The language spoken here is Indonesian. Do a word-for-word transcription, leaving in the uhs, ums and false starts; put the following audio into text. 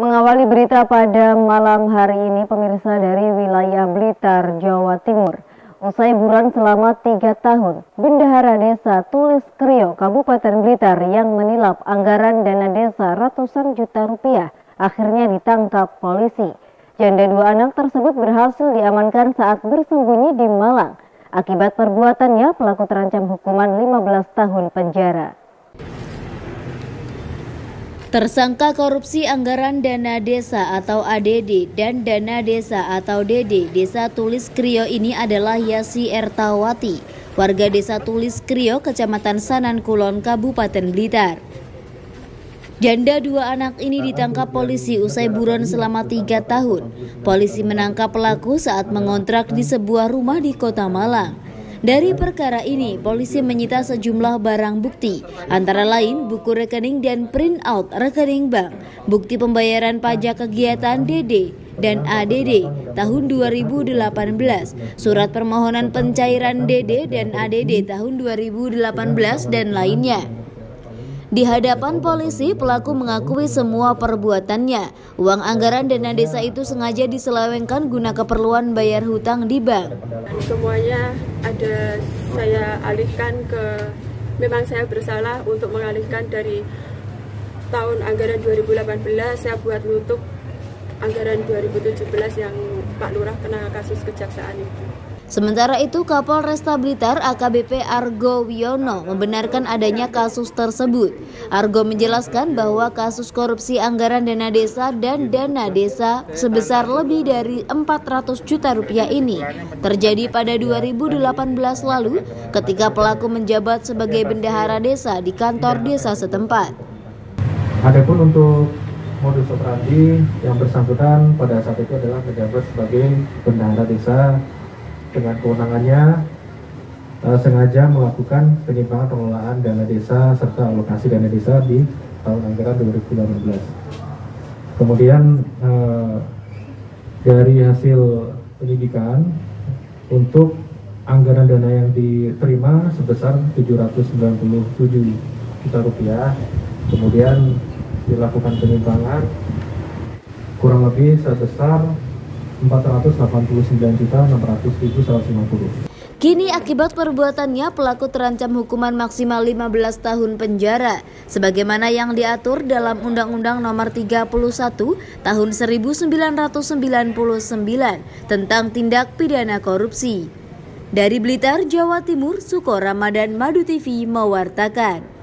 Mengawali berita pada malam hari ini, pemirsa, dari wilayah Blitar, Jawa Timur. Usai buron selama tiga tahun, Bendahara Desa Tulis Kriyo, Kabupaten Blitar yang menilap anggaran dana desa ratusan juta rupiah, akhirnya ditangkap polisi. Janda dua anak tersebut berhasil diamankan saat bersembunyi di Malang. Akibat perbuatannya, pelaku terancam hukuman lima belas tahun penjara. Tersangka korupsi anggaran dana desa atau A D D dan dana desa atau D D Desa Tulis Kriyo ini adalah Yesi Ertawati, warga Desa Tulis Kriyo, Kecamatan Sanan Kulon, Kabupaten Blitar. Janda dua anak ini ditangkap polisi usai buron selama tiga tahun. Polisi menangkap pelaku saat mengontrak di sebuah rumah di Kota Malang. Dari perkara ini, polisi menyita sejumlah barang bukti, antara lain buku rekening dan printout rekening bank, bukti pembayaran pajak kegiatan D D dan A D D tahun dua ribu delapan belas, surat permohonan pencairan D D dan A D D tahun dua ribu delapan belas, dan lainnya. Di hadapan polisi, pelaku mengakui semua perbuatannya. Uang anggaran dana desa itu sengaja diselewengkan guna keperluan bayar hutang di bank. Semuanya ada saya alihkan ke, memang saya bersalah untuk mengalihkan dari tahun anggaran dua ribu delapan belas, saya buat nutup anggaran dua ribu tujuh belas yang Pak Lurah kena kasus kejaksaan itu. Sementara itu, Kapolresta Blitar A K B P Argowiyono membenarkan adanya kasus tersebut. Argo menjelaskan bahwa kasus korupsi anggaran dana desa dan dana desa sebesar lebih dari empat ratus juta rupiah ini terjadi pada dua ribu delapan belas lalu ketika pelaku menjabat sebagai bendahara desa di kantor desa setempat. Adapun untuk modus operandi yang bersangkutan pada saat itu adalah menjabat sebagai bendahara desa dengan kewenangannya uh, sengaja melakukan penyimpangan pengelolaan dana desa serta alokasi dana desa di tahun anggaran dua ribu delapan belas. Kemudian uh, dari hasil penyidikan untuk anggaran dana yang diterima sebesar tujuh ratus sembilan puluh tujuh juta rupiah, kemudian dilakukan penyimpangan kurang lebih sebesar empat ratus delapan puluh sembilan juta enam ratus ribu seratus lima puluh. Kini akibat perbuatannya pelaku terancam hukuman maksimal lima belas tahun penjara sebagaimana yang diatur dalam Undang-Undang Nomor tiga puluh satu Tahun seribu sembilan ratus sembilan puluh sembilan tentang tindak pidana korupsi. Dari Blitar, Jawa Timur, Suko Ramadhan, Madu T V mewartakan.